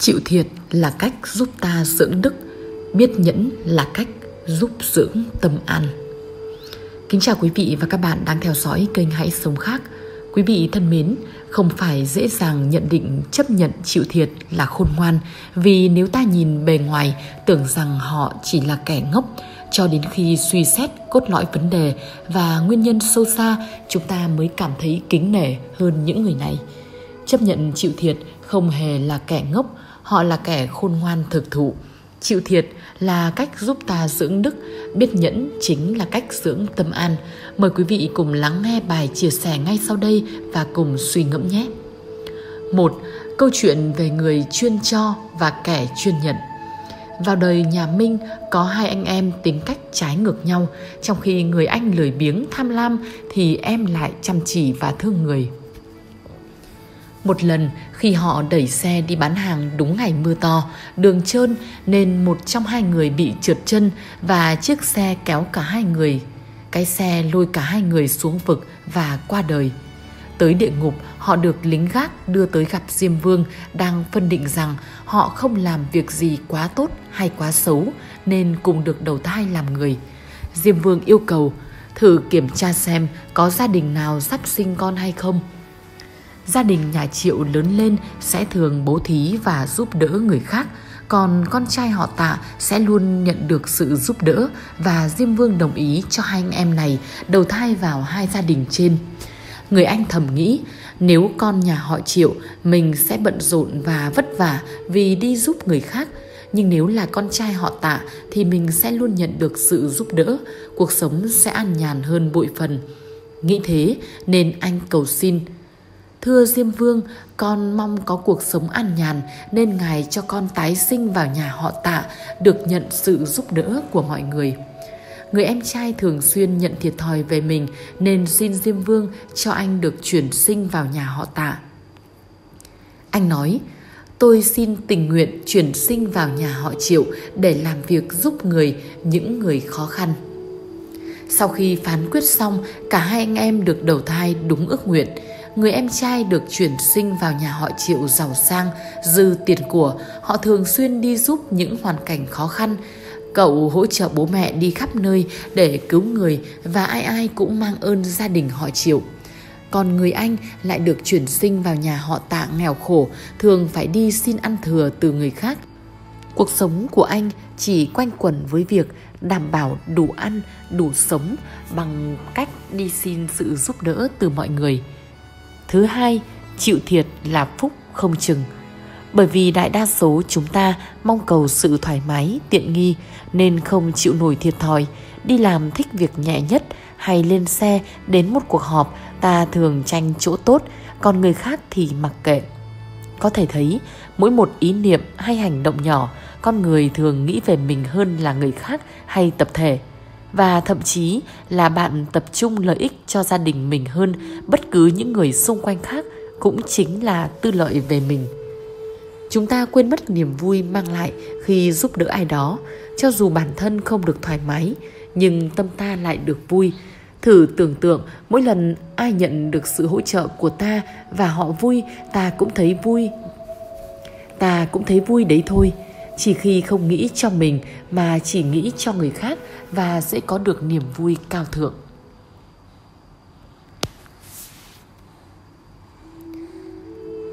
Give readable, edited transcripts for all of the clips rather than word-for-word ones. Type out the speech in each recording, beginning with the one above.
Chịu thiệt là cách giúp ta dưỡng đức, biết nhẫn là cách giúp dưỡng tâm an. Kính chào quý vị và các bạn đang theo dõi kênh Hãy Sống Khác. Quý vị thân mến, không phải dễ dàng nhận định chấp nhận chịu thiệt là khôn ngoan, vì nếu ta nhìn bề ngoài tưởng rằng họ chỉ là kẻ ngốc, cho đến khi suy xét cốt lõi vấn đề và nguyên nhân sâu xa, chúng ta mới cảm thấy kính nể hơn những người này. Chấp nhận chịu thiệt không hề là kẻ ngốc, họ là kẻ khôn ngoan thực thụ. Chịu thiệt là cách giúp ta dưỡng đức, biết nhẫn chính là cách dưỡng tâm an. Mời quý vị cùng lắng nghe bài chia sẻ ngay sau đây và cùng suy ngẫm nhé. 1. Câu chuyện về người chuyên cho và kẻ chuyên nhận. Vào đời nhà Minh có hai anh em tính cách trái ngược nhau, trong khi người anh lười biếng tham lam thì em lại chăm chỉ và thương người. Một lần khi họ đẩy xe đi bán hàng đúng ngày mưa to, đường trơn nên một trong hai người bị trượt chân và chiếc xe kéo cả hai người. Cái xe lôi cả hai người xuống vực và qua đời. Tới địa ngục, họ được lính gác đưa tới gặp Diêm Vương đang phân định rằng họ không làm việc gì quá tốt hay quá xấu nên cùng được đầu thai làm người. Diêm Vương yêu cầu thử kiểm tra xem có gia đình nào sắp sinh con hay không. Gia đình nhà Triệu lớn lên sẽ thường bố thí và giúp đỡ người khác, còn con trai họ Tạ sẽ luôn nhận được sự giúp đỡ, và Diêm Vương đồng ý cho hai anh em này đầu thai vào hai gia đình trên. Người anh thầm nghĩ, nếu con nhà họ Triệu, mình sẽ bận rộn và vất vả vì đi giúp người khác. Nhưng nếu là con trai họ Tạ thì mình sẽ luôn nhận được sự giúp đỡ, cuộc sống sẽ an nhàn hơn bội phần. Nghĩ thế nên anh cầu xin. Thưa Diêm Vương, con mong có cuộc sống an nhàn nên Ngài cho con tái sinh vào nhà họ Tạ, được nhận sự giúp đỡ của mọi người. Người em trai thường xuyên nhận thiệt thòi về mình nên xin Diêm Vương cho anh được chuyển sinh vào nhà họ Tạ. Anh nói, tôi xin tình nguyện chuyển sinh vào nhà họ Triệu để làm việc giúp người, những người khó khăn. Sau khi phán quyết xong, cả hai anh em được đầu thai đúng ước nguyện. Người em trai được chuyển sinh vào nhà họ Triệu giàu sang, dư tiền của, họ thường xuyên đi giúp những hoàn cảnh khó khăn. Cậu hỗ trợ bố mẹ đi khắp nơi để cứu người và ai ai cũng mang ơn gia đình họ Triệu. Còn người anh lại được chuyển sinh vào nhà họ Tạ nghèo khổ, thường phải đi xin ăn thừa từ người khác. Cuộc sống của anh chỉ quanh quẩn với việc đảm bảo đủ ăn, đủ sống bằng cách đi xin sự giúp đỡ từ mọi người. Thứ hai, chịu thiệt là phúc không chừng. Bởi vì đại đa số chúng ta mong cầu sự thoải mái, tiện nghi nên không chịu nổi thiệt thòi. Đi làm thích việc nhẹ nhất hay lên xe đến một cuộc họp, ta thường tranh chỗ tốt, còn người khác thì mặc kệ. Có thể thấy, mỗi một ý niệm hay hành động nhỏ, con người thường nghĩ về mình hơn là người khác hay tập thể. Và thậm chí là bạn tập trung lợi ích cho gia đình mình hơn bất cứ những người xung quanh khác, cũng chính là tư lợi về mình. Chúng ta quên mất niềm vui mang lại khi giúp đỡ ai đó, cho dù bản thân không được thoải mái, nhưng tâm ta lại được vui. Thử tưởng tượng mỗi lần ai nhận được sự hỗ trợ của ta và họ vui, ta cũng thấy vui đấy thôi. Chỉ khi không nghĩ cho mình mà chỉ nghĩ cho người khác và sẽ có được niềm vui cao thượng.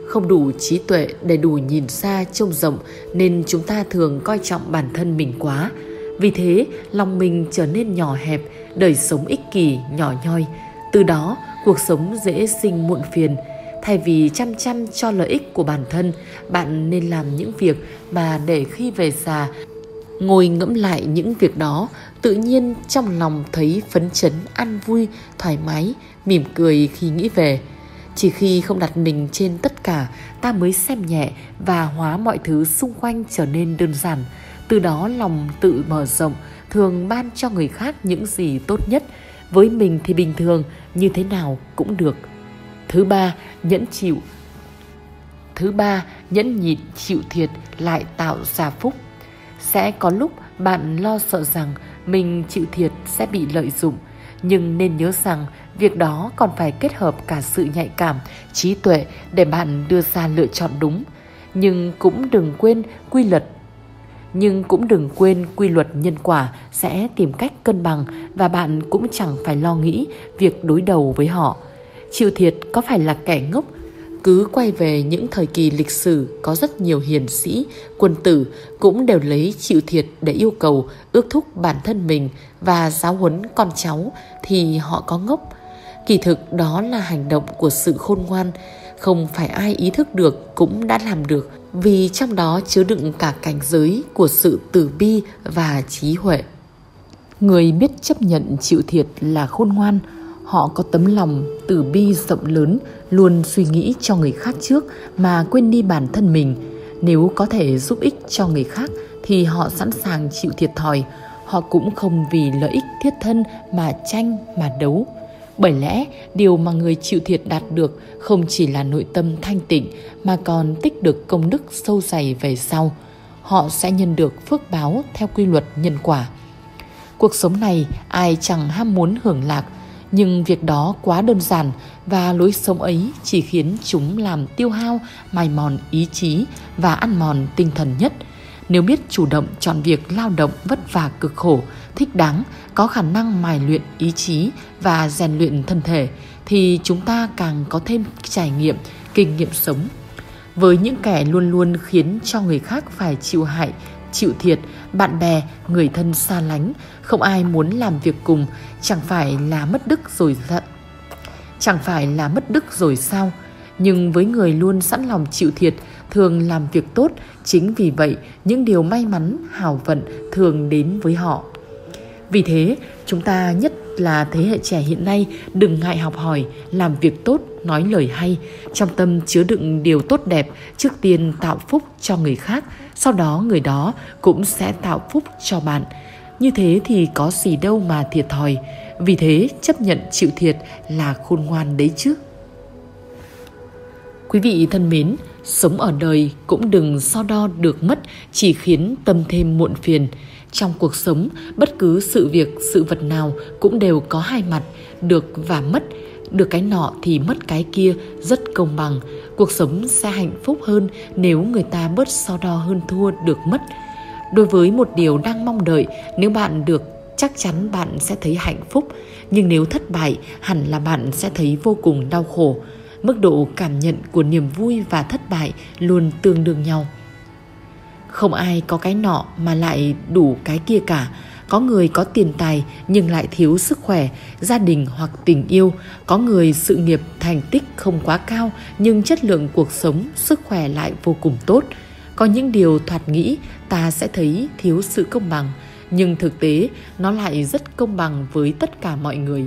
Không đủ trí tuệ để đủ nhìn xa trông rộng nên chúng ta thường coi trọng bản thân mình quá. Vì thế, lòng mình trở nên nhỏ hẹp, đời sống ích kỷ, nhỏ nhoi. Từ đó, cuộc sống dễ sinh muộn phiền. Thay vì chăm chăm cho lợi ích của bản thân, bạn nên làm những việc mà để khi về già, ngồi ngẫm lại những việc đó, tự nhiên trong lòng thấy phấn chấn, an vui, thoải mái, mỉm cười khi nghĩ về. Chỉ khi không đặt mình trên tất cả, ta mới xem nhẹ và hóa mọi thứ xung quanh trở nên đơn giản. Từ đó lòng tự mở rộng, thường ban cho người khác những gì tốt nhất. Với mình thì bình thường, như thế nào cũng được. Thứ ba, nhẫn nhịn chịu thiệt lại tạo ra phúc. Sẽ có lúc bạn lo sợ rằng mình chịu thiệt sẽ bị lợi dụng, nhưng nên nhớ rằng việc đó còn phải kết hợp cả sự nhạy cảm, trí tuệ để bạn đưa ra lựa chọn đúng. Nhưng cũng đừng quên quy luật nhân quả sẽ tìm cách cân bằng, và bạn cũng chẳng phải lo nghĩ việc đối đầu với họ. Chịu thiệt có phải là kẻ ngốc? Cứ quay về những thời kỳ lịch sử, có rất nhiều hiền sĩ, quân tử cũng đều lấy chịu thiệt để yêu cầu, ước thúc bản thân mình và giáo huấn con cháu, thì họ có ngốc. Kỳ thực đó là hành động của sự khôn ngoan, không phải ai ý thức được cũng đã làm được, vì trong đó chứa đựng cả cảnh giới của sự từ bi và trí huệ. Người biết chấp nhận chịu thiệt là khôn ngoan. Họ có tấm lòng từ bi rộng lớn, luôn suy nghĩ cho người khác trước mà quên đi bản thân mình. Nếu có thể giúp ích cho người khác thì họ sẵn sàng chịu thiệt thòi. Họ cũng không vì lợi ích thiết thân mà tranh, mà đấu. Bởi lẽ điều mà người chịu thiệt đạt được không chỉ là nội tâm thanh tịnh mà còn tích được công đức sâu dày về sau. Họ sẽ nhận được phước báo theo quy luật nhân quả. Cuộc sống này ai chẳng ham muốn hưởng lạc, nhưng việc đó quá đơn giản và lối sống ấy chỉ khiến chúng làm tiêu hao, mài mòn ý chí và ăn mòn tinh thần nhất. Nếu biết chủ động chọn việc lao động vất vả cực khổ, thích đáng, có khả năng mài luyện ý chí và rèn luyện thân thể, thì chúng ta càng có thêm trải nghiệm, kinh nghiệm sống. Với những kẻ luôn luôn khiến cho người khác phải chịu hại, chịu thiệt, bạn bè, người thân xa lánh, không ai muốn làm việc cùng, chẳng phải là mất đức rồi sao? Nhưng với người luôn sẵn lòng chịu thiệt, thường làm việc tốt, chính vì vậy những điều may mắn, hào vận thường đến với họ. Vì thế, chúng ta, nhất là thế hệ trẻ hiện nay, đừng ngại học hỏi, làm việc tốt, nói lời hay, trong tâm chứa đựng điều tốt đẹp, trước tiên tạo phúc cho người khác, sau đó người đó cũng sẽ tạo phúc cho bạn. Như thế thì có gì đâu mà thiệt thòi, vì thế chấp nhận chịu thiệt là khôn ngoan đấy chứ. Quý vị thân mến, sống ở đời cũng đừng so đo được mất, chỉ khiến tâm thêm muộn phiền. Trong cuộc sống, bất cứ sự việc, sự vật nào cũng đều có hai mặt, được và mất. Được cái nọ thì mất cái kia, rất công bằng. Cuộc sống sẽ hạnh phúc hơn nếu người ta bớt so đo hơn thua được mất. Đối với một điều đang mong đợi, nếu bạn được, chắc chắn bạn sẽ thấy hạnh phúc. Nhưng nếu thất bại, hẳn là bạn sẽ thấy vô cùng đau khổ. Mức độ cảm nhận của niềm vui và thất bại luôn tương đương nhau. Không ai có cái nọ mà lại đủ cái kia cả. Có người có tiền tài nhưng lại thiếu sức khỏe, gia đình hoặc tình yêu. Có người sự nghiệp, thành tích không quá cao nhưng chất lượng cuộc sống, sức khỏe lại vô cùng tốt. Có những điều thoạt nghĩ ta sẽ thấy thiếu sự công bằng, nhưng thực tế nó lại rất công bằng với tất cả mọi người.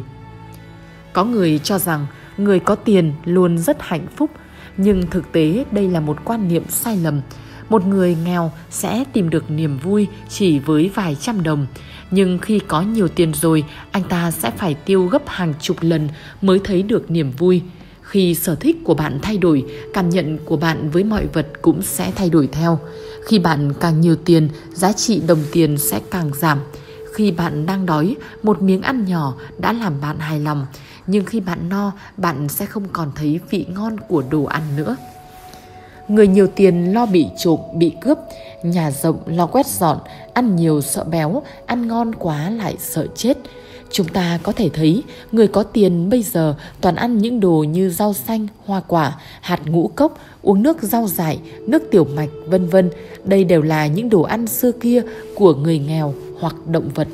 Có người cho rằng người có tiền luôn rất hạnh phúc, nhưng thực tế đây là một quan niệm sai lầm. Một người nghèo sẽ tìm được niềm vui chỉ với vài trăm đồng, nhưng khi có nhiều tiền rồi, anh ta sẽ phải tiêu gấp hàng chục lần mới thấy được niềm vui. Khi sở thích của bạn thay đổi, cảm nhận của bạn với mọi vật cũng sẽ thay đổi theo. Khi bạn càng nhiều tiền, giá trị đồng tiền sẽ càng giảm. Khi bạn đang đói, một miếng ăn nhỏ đã làm bạn hài lòng, nhưng khi bạn no, bạn sẽ không còn thấy vị ngon của đồ ăn nữa. Người nhiều tiền lo bị trộm, bị cướp, nhà rộng lo quét dọn, ăn nhiều sợ béo, ăn ngon quá lại sợ chết. Chúng ta có thể thấy, người có tiền bây giờ toàn ăn những đồ như rau xanh, hoa quả, hạt ngũ cốc, uống nước rau dại, nước tiểu mạch, vân vân. Đây đều là những đồ ăn xưa kia của người nghèo hoặc động vật.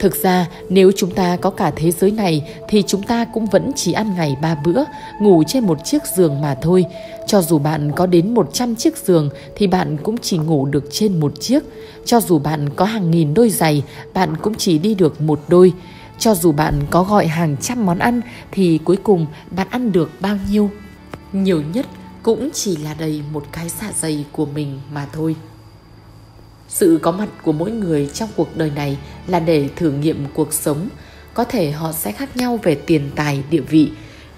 Thực ra, nếu chúng ta có cả thế giới này thì chúng ta cũng vẫn chỉ ăn ngày 3 bữa, ngủ trên một chiếc giường mà thôi. Cho dù bạn có đến 100 chiếc giường thì bạn cũng chỉ ngủ được trên một chiếc. Cho dù bạn có hàng nghìn đôi giày, bạn cũng chỉ đi được một đôi. Cho dù bạn có gọi hàng trăm món ăn thì cuối cùng bạn ăn được bao nhiêu? Nhiều nhất cũng chỉ là đầy một cái dạ dày của mình mà thôi. Sự có mặt của mỗi người trong cuộc đời này là để thử nghiệm cuộc sống. Có thể họ sẽ khác nhau về tiền tài, địa vị,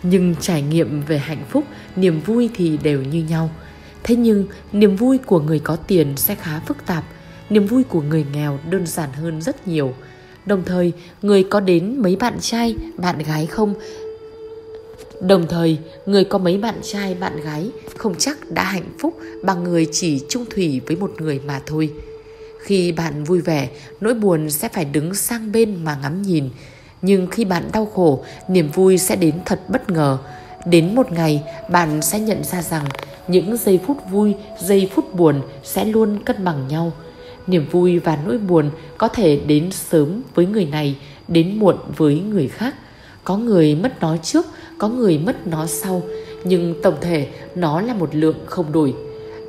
nhưng trải nghiệm về hạnh phúc, niềm vui thì đều như nhau. Thế nhưng, niềm vui của người có tiền sẽ khá phức tạp, niềm vui của người nghèo đơn giản hơn rất nhiều. Đồng thời, người có đến mấy bạn trai, bạn gái không Đồng thời, người có mấy bạn trai bạn gái không chắc đã hạnh phúc bằng người chỉ chung thủy với một người mà thôi. Khi bạn vui vẻ, nỗi buồn sẽ phải đứng sang bên mà ngắm nhìn. Nhưng khi bạn đau khổ, niềm vui sẽ đến thật bất ngờ. Đến một ngày, bạn sẽ nhận ra rằng những giây phút vui, giây phút buồn sẽ luôn cân bằng nhau. Niềm vui và nỗi buồn có thể đến sớm với người này, đến muộn với người khác. Có người mất nó trước, có người mất nó sau, nhưng tổng thể nó là một lượng không đổi.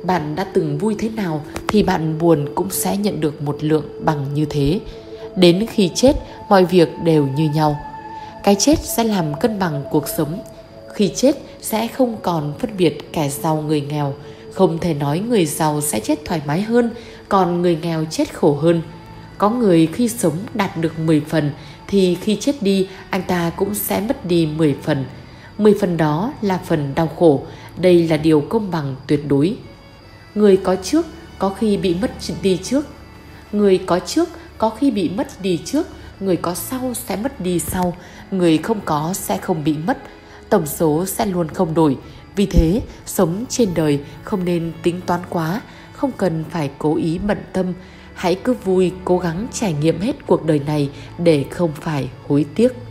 Bạn đã từng vui thế nào thì bạn buồn cũng sẽ nhận được một lượng bằng như thế. Đến khi chết, mọi việc đều như nhau. Cái chết sẽ làm cân bằng cuộc sống. Khi chết sẽ không còn phân biệt kẻ giàu người nghèo. Không thể nói người giàu sẽ chết thoải mái hơn, còn người nghèo chết khổ hơn. Có người khi sống đạt được 10 phần, thì khi chết đi anh ta cũng sẽ mất đi 10 phần. 10 phần đó là phần đau khổ, đây là điều công bằng tuyệt đối. Người có trước có khi bị mất đi trước. Người có trước có khi bị mất đi trước, người có sau sẽ mất đi sau, người không có sẽ không bị mất. Tổng số sẽ luôn không đổi, vì thế sống trên đời không nên tính toán quá, không cần phải cố ý bận tâm. Hãy cứ vui, cố gắng trải nghiệm hết cuộc đời này để không phải hối tiếc.